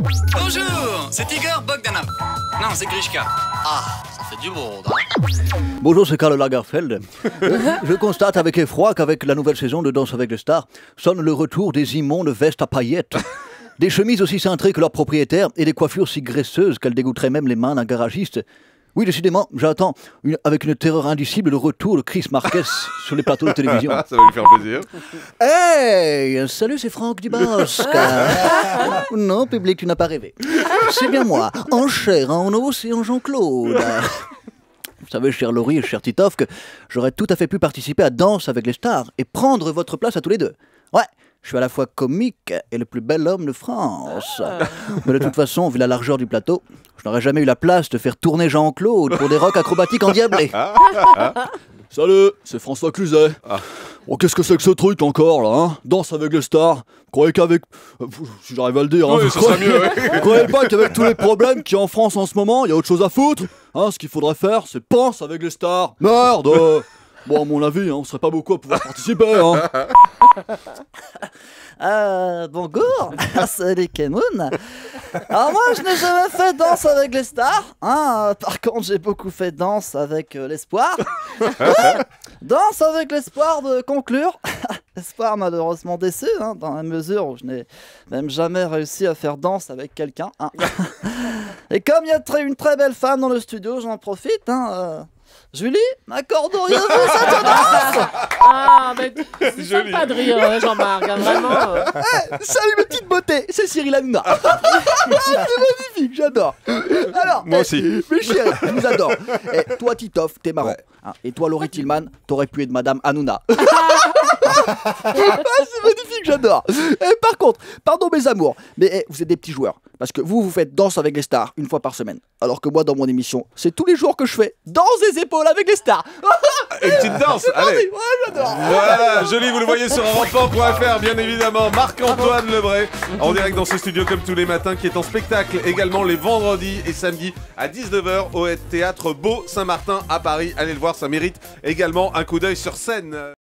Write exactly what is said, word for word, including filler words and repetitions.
Bonjour, c'est Igor Bogdanov. Non, c'est Grichka. Ah, ça fait du monde, hein. Bonjour, c'est Karl Lagerfeld. Je constate avec effroi qu'avec la nouvelle saison de Danse avec les stars, sonne le retour des immondes vestes à paillettes. Des chemises aussi cintrées que leurs propriétaires et des coiffures si graisseuses qu'elles dégoûteraient même les mains d'un garagiste. Oui, décidément, j'attends une, avec une terreur indicible le retour de Chris Marquez sur les plateaux de télévision. Ça va lui faire plaisir. Hey, salut, c'est Franck Dubosc. Non, public, tu n'as pas rêvé. C'est bien moi, en chair, en os et en Jean-Claude. Vous savez, chère Laurie et chère Titoff, que j'aurais tout à fait pu participer à Danse avec les stars et prendre votre place à tous les deux. Ouais. Je suis à la fois comique et le plus bel homme de France. Ah. Mais de toute façon, vu la largeur du plateau, je n'aurais jamais eu la place de faire tourner Jean-Claude pour des rocs acrobatiques endiablés. Salut, c'est François Cluzet. Ah. Oh, qu'est-ce que c'est que ce truc encore, là, hein? Danse avec les stars. Vous croyez qu'avec... Si j'arrive à le dire, hein, oui, vous, croyez... Mieux, oui. Vous croyez pas qu'avec tous les problèmes qu'il y a en France en ce moment, il y a autre chose à foutre, hein? Ce qu'il faudrait faire, c'est pense avec les stars. Merde. euh... Bon, à mon avis, hein, on serait pas beaucoup à pouvoir participer, hein. Euh, bonjour, salut Kemoun. Alors moi, je n'ai jamais fait Danse avec les stars, hein. Par contre, j'ai beaucoup fait Danse avec euh, l'espoir. Ouais, Danse avec l'espoir de conclure. L'espoir malheureusement déçu, hein, dans la mesure où je n'ai même jamais réussi à faire danse avec quelqu'un, hein. Et comme il y a très, une très belle femme dans le studio, j'en profite, hein. Euh... Julie, m'accorderiez-vous cette danse? Ah, mais c'est sympa de rire, hein, Jean-Marc, hein, vraiment. Euh... Hey, salut, ma petite beauté, c'est Cyril Hanouna. C'est magnifique, j'adore. Alors, moi hey, aussi. Mes chéris, je vous adore. Hey, toi, Titoff, t'es marrant. Ouais. Hein, et toi, Laurie Tillman, t'aurais pu être Madame Hanouna. C'est magnifique, j'adore. Et par contre, pardon mes amours, mais hey, vous êtes des petits joueurs. Parce que vous, vous faites Danse avec les stars une fois par semaine. Alors que moi, dans mon émission, c'est tous les jours que je fais Danse des épaules avec les stars. Une petite danse, allez. Ouais, j'adore. Voilà, joli, vous le voyez sur Ramport point F R, bien évidemment. Marc-Antoine Lebray, en direct dans ce studio comme tous les matins, qui est en spectacle également les vendredis et samedis à dix-neuf heures au Théâtre Beau Saint-Martin à Paris. Allez le voir, ça mérite également un coup d'œil sur scène.